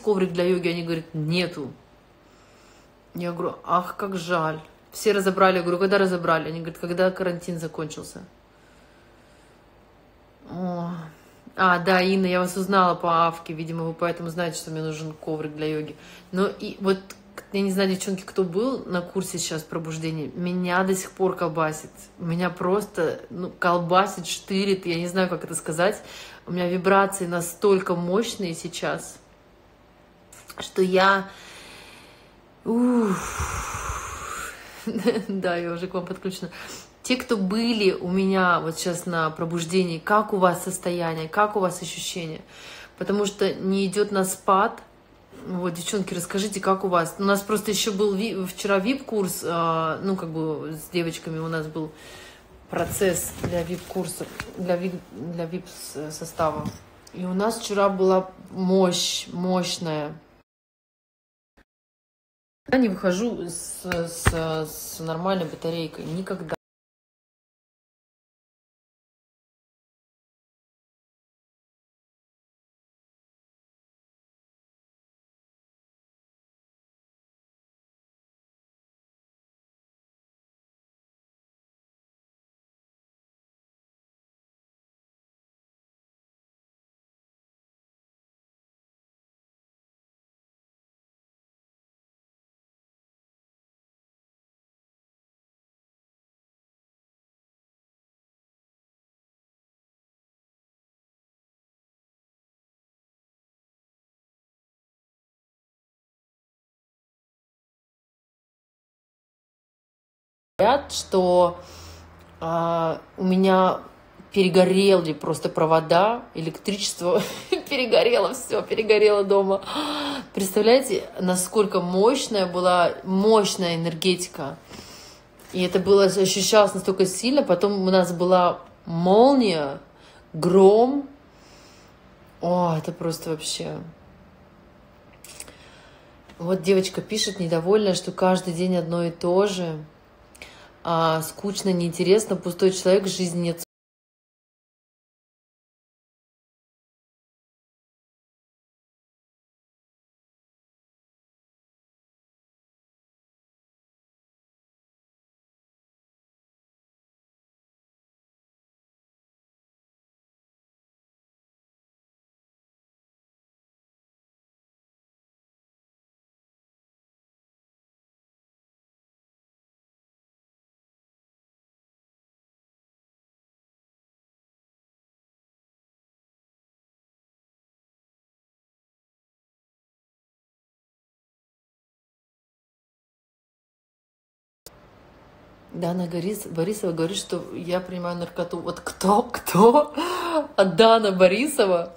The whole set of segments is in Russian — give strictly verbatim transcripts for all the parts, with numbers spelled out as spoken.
есть коврик для йоги? Они говорят, нету. Я говорю, ах, как жаль. Все разобрали. Я говорю, когда разобрали? Они говорят, когда карантин закончился. О. А, да, Инна, я вас узнала по Авке. Видимо, вы поэтому знаете, что мне нужен коврик для йоги. Но и вот, я не знаю, девчонки, кто был на курсе сейчас пробуждения, меня до сих пор колбасит. Меня просто ну, колбасит, штырит. Я не знаю, как это сказать. У меня вибрации настолько мощные сейчас, что я... Уф. Да, я уже к вам подключена. Те, кто были у меня вот сейчас на пробуждении, как у вас состояние, как у вас ощущения? Потому что не идет на спад. Вот, девчонки, расскажите, как у вас? У нас просто еще был ви... вчера вип-курс, ну, как бы с девочками у нас был процесс для вип-курса, для вип-состава. И у нас вчера была мощь, мощная. Я не выхожу с, с, с нормальной батарейкой никогда. Что э, у меня перегорели просто провода, электричество перегорело, все перегорело дома. Представляете, насколько мощная была мощная энергетика, и это было ощущалось настолько сильно. Потом у нас была молния, гром. О, это просто вообще. Вот девочка пишет, недовольная, что каждый день одно и то же. А, скучно, неинтересно, пустой человек, жизни нет. Дана Борисова говорит, что я принимаю наркоту. Вот кто, кто? А Дана Борисова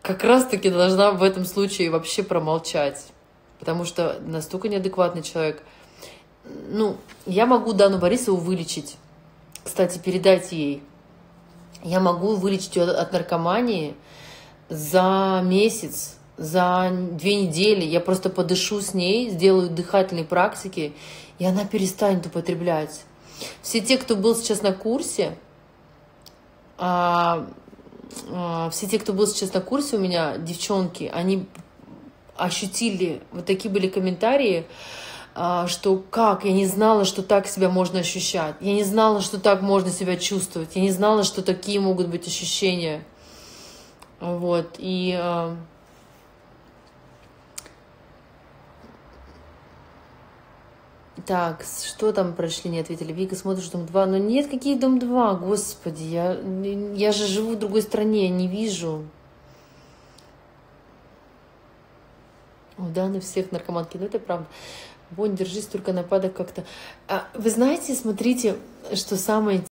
как раз-таки должна в этом случае вообще промолчать. Потому что настолько неадекватный человек. Ну, я могу Дану Борисову вылечить. Кстати, передать ей. Я могу вылечить ее от наркомании за месяц, за две недели. Я просто подышу с ней, сделаю дыхательные практики. И она перестанет употреблять. Все те, кто был сейчас на курсе, а, а, все те, кто был сейчас на курсе у меня, девчонки, они ощутили, вот такие были комментарии, а, что как, я не знала, что так себя можно ощущать, я не знала, что так можно себя чувствовать, я не знала, что такие могут быть ощущения. Вот, и... А, так, что там прошли, не ответили. Вика, смотришь дом два. Ну нет, какие дом два, господи. Я, я же живу в другой стране, я не вижу. У Даны всех наркоманки. Ну это правда. Бонь, держись, только нападок как-то. А, вы знаете, смотрите, что самое интересное.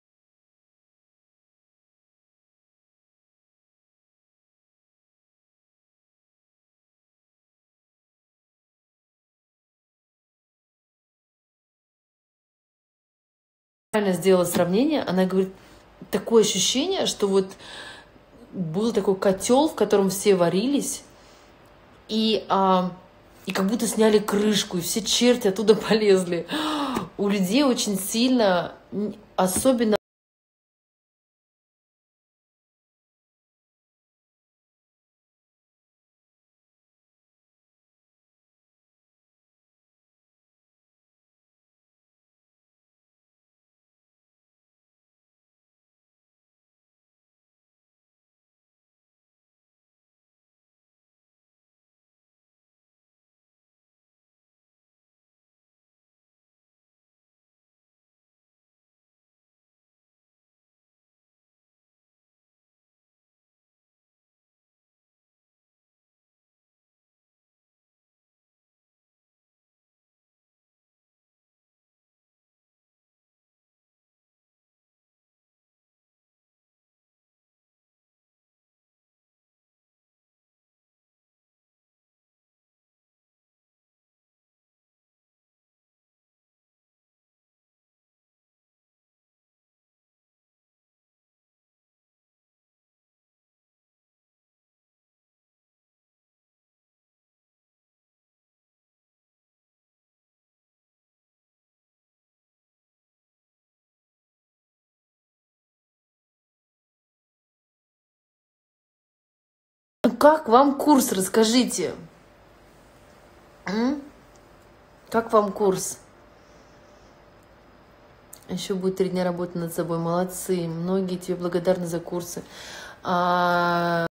Сделала сравнение, она говорит, такое ощущение, что вот был такой котел, в котором все варились, и, а, и как будто сняли крышку, и все черти оттуда полезли. У людей очень сильно, особенно Как вам курс, расскажите? М? Как вам курс? Еще будет три дня работы над собой. Молодцы. Многие тебе благодарны за курсы. А...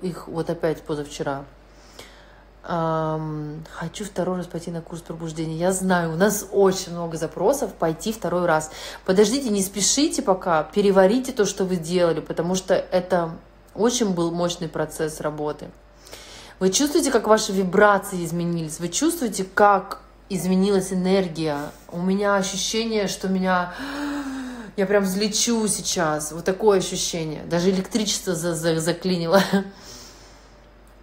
их вот опять позавчера. Эм, хочу второй раз пойти на курс пробуждения. Я знаю, у нас очень много запросов пойти второй раз. Подождите, не спешите пока, переварите то, что вы делали, потому что это очень был мощный процесс работы. Вы чувствуете, как ваши вибрации изменились? Вы чувствуете, как изменилась энергия? У меня ощущение, что меня... Я прям взлечу сейчас. Вот такое ощущение. Даже электричество за -за заклинило.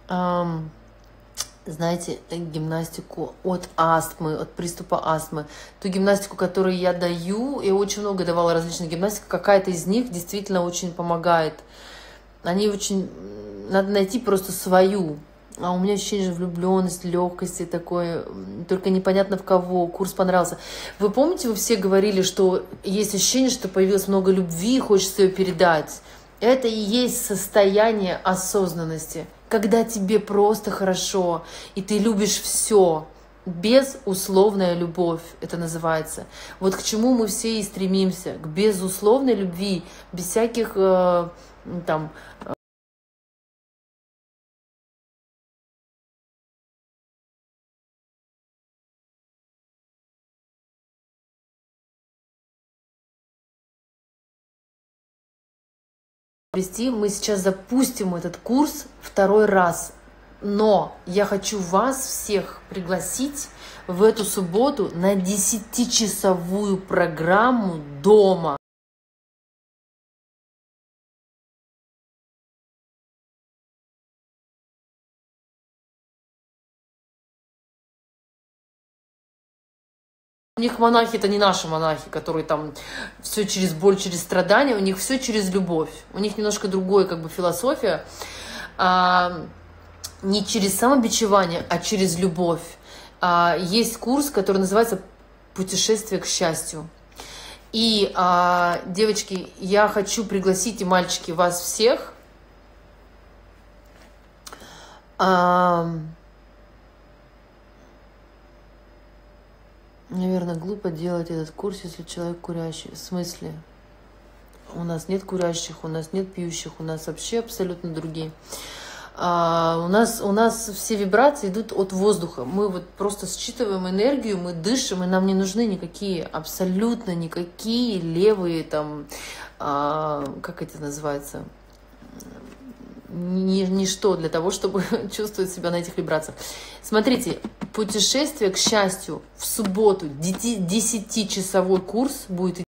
Um, знаете, гимнастику от астмы, от приступа астмы. Ту гимнастику, которую я даю, я очень много давала различных гимнастик. Какая-то из них действительно очень помогает. Они очень... Надо найти просто свою. А у меня ощущение влюбленности, легкости такое, только непонятно в кого, курс понравился. Вы помните, вы все говорили, что есть ощущение, что появилось много любви и хочется ее передать. Это и есть состояние осознанности, когда тебе просто хорошо, и ты любишь все. Безусловная любовь, это называется. Вот к чему мы все и стремимся, к безусловной любви, без всяких э, там... Мы сейчас запустим этот курс второй раз, но я хочу вас всех пригласить в эту субботу на десятичасовую программу дома. У них монахи — это не наши монахи, которые там все через боль, через страдания, у них все через любовь. У них немножко другая как бы философия, а, не через самобичевание, а через любовь. А, есть курс, который называется «Путешествие к счастью». И, а, девочки, я хочу пригласить, и мальчики, вас всех. А, Наверное, глупо делать этот курс, если человек курящий. В смысле? У нас нет курящих, у нас нет пьющих, у нас вообще абсолютно другие. А, у нас, у нас все вибрации идут от воздуха. Мы вот просто считываем энергию, мы дышим, и нам не нужны никакие, абсолютно никакие левые там, а, как это называется, ничто для того, чтобы чувствовать себя на этих вибрациях. Смотрите, «Путешествие к счастью» в субботу, десятичасовой курс будет.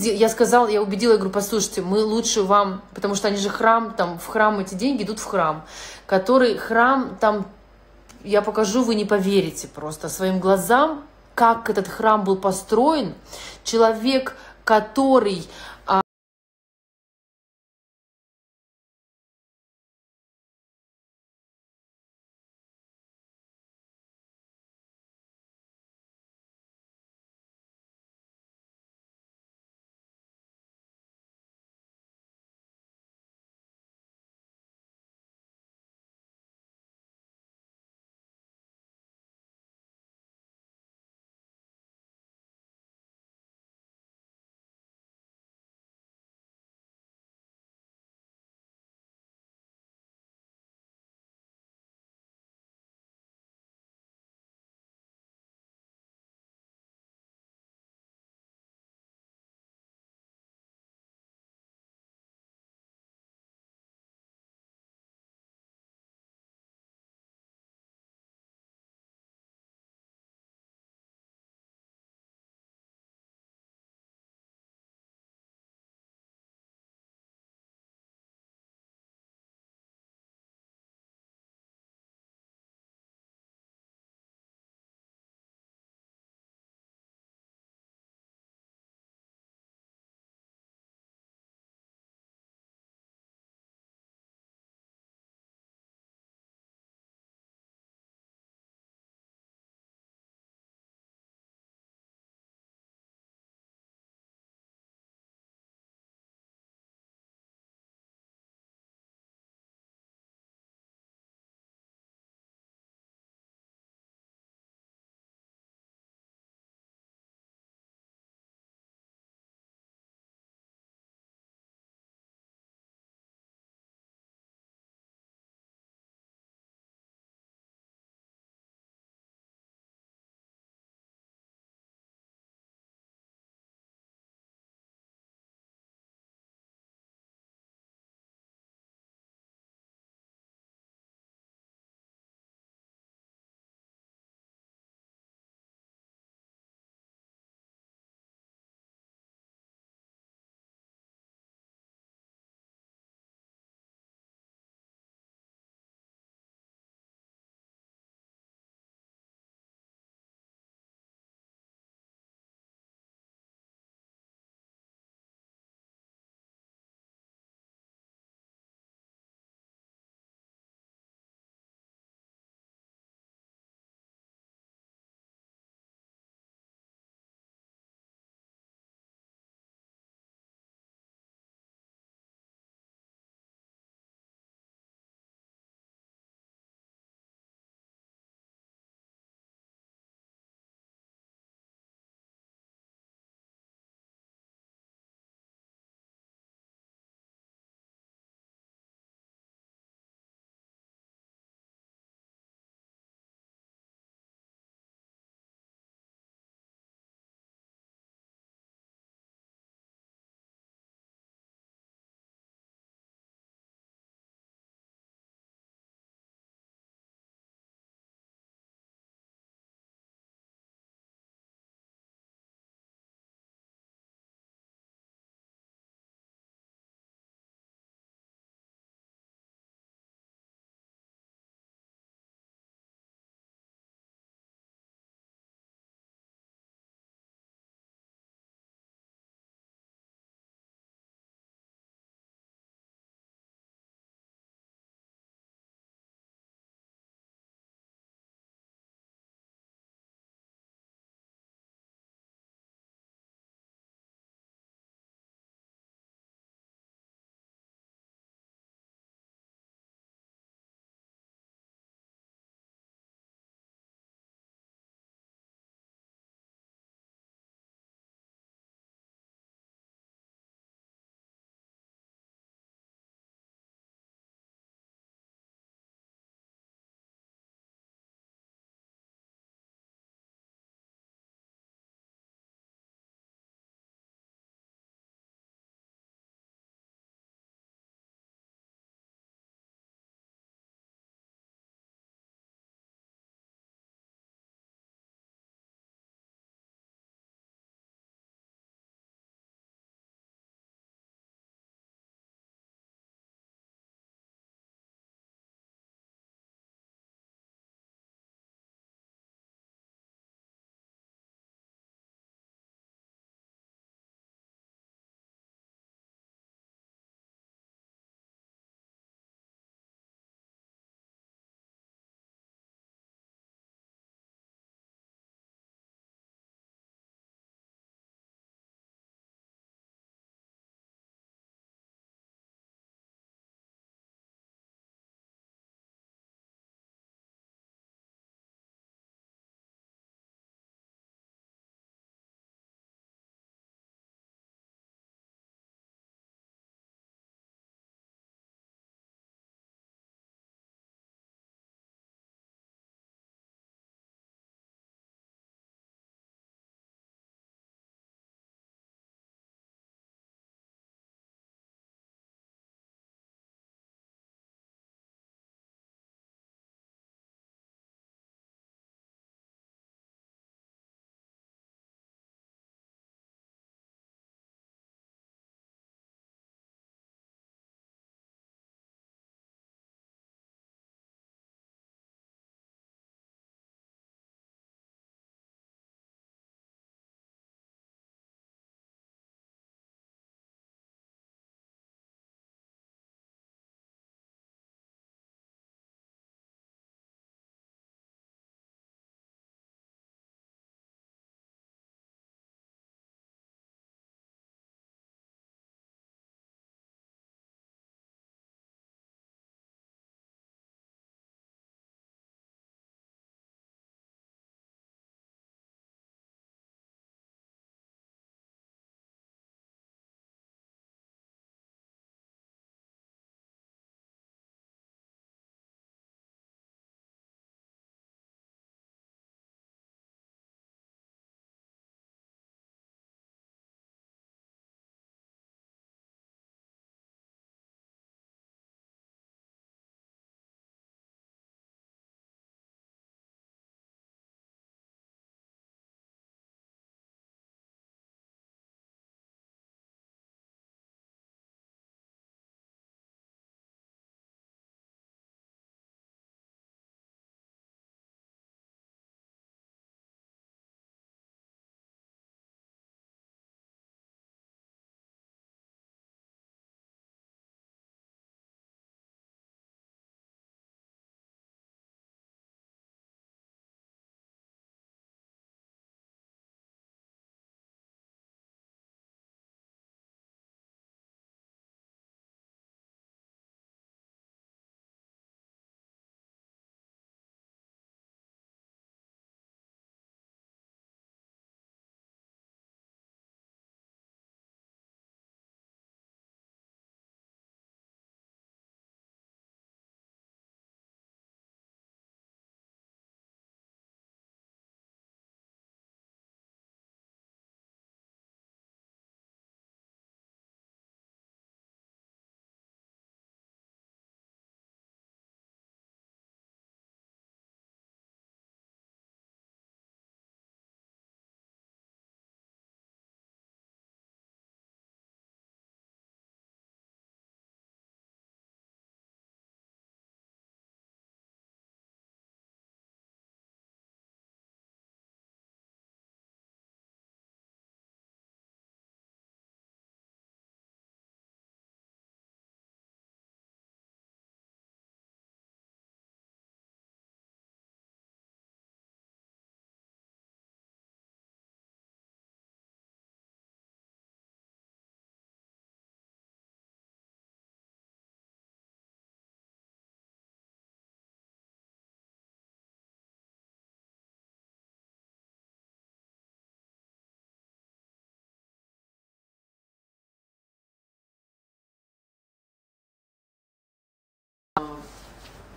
Я сказала, я убедила, я говорю, послушайте, мы лучше вам, потому что они же храм, там, в храм эти деньги идут в храм, который храм, там, я покажу, вы не поверите просто своим глазам, как этот храм был построен. Человек, который...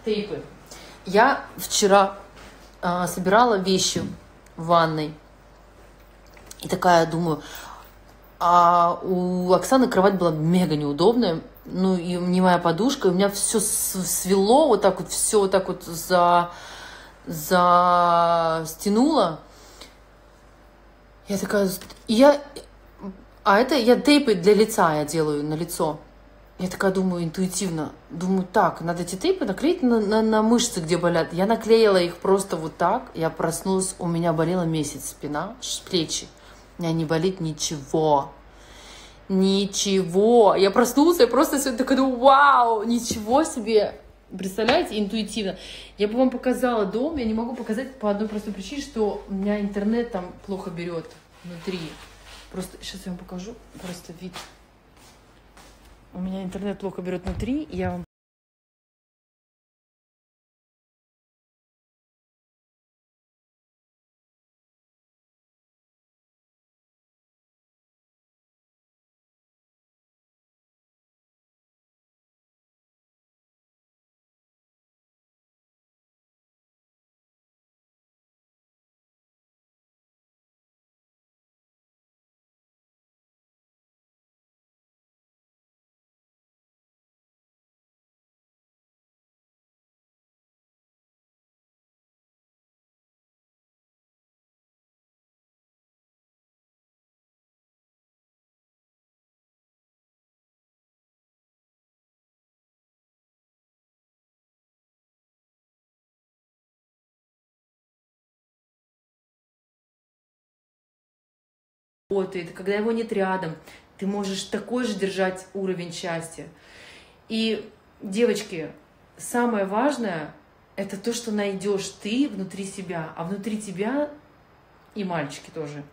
Трипы. Я вчера э, собирала вещи в ванной. И такая, думаю, а у Оксаны кровать была мега неудобная. Ну, и не моя подушка. И у меня все свело вот так вот, все вот так вот за... за... стянуло. Я такая... Я... А это я тейпы для лица я делаю, на лицо. Я такая думаю интуитивно. Думаю, так, надо эти тейпы наклеить на, на, на мышцы, где болят. Я наклеила их просто вот так. Я проснулась, у меня болела месяц спина, плечи. У меня не болит ничего. Ничего. Я проснулась, я просто сегодня такая думаю, вау, ничего себе. Представляете, интуитивно. Я бы вам показала дом, я не могу показать по одной простой причине, что у меня интернет там плохо берет внутри. Просто сейчас я вам покажу, просто вид. У меня интернет плохо берет внутри, я вам... Когда его нет рядом, ты можешь такой же держать уровень счастья. И, девочки, самое важное – это то, что найдешь ты внутри себя, а внутри тебя и мальчики тоже.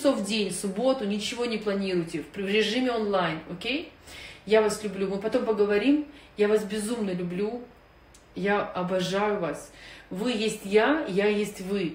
часов в день, в субботу, ничего не планируйте, в режиме онлайн, окей? Я вас люблю, мы потом поговорим, я вас безумно люблю, я обожаю вас. Вы есть я, я есть вы.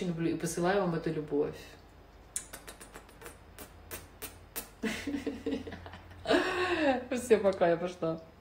Люблю и посылаю вам эту любовь. Все, пока, я пошла.